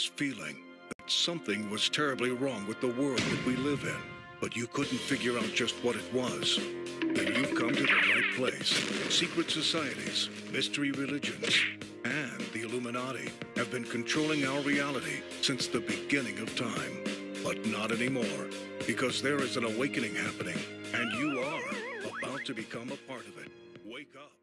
was feeling that something was terribly wrong with the world that we live in, but you couldn't figure out just what it was. Then you've come to the right place. Secret societies, mystery religions, and the Illuminati have been controlling our reality since the beginning of time. But not anymore, because there is an awakening happening, and you are about to become a part of it. Wake up.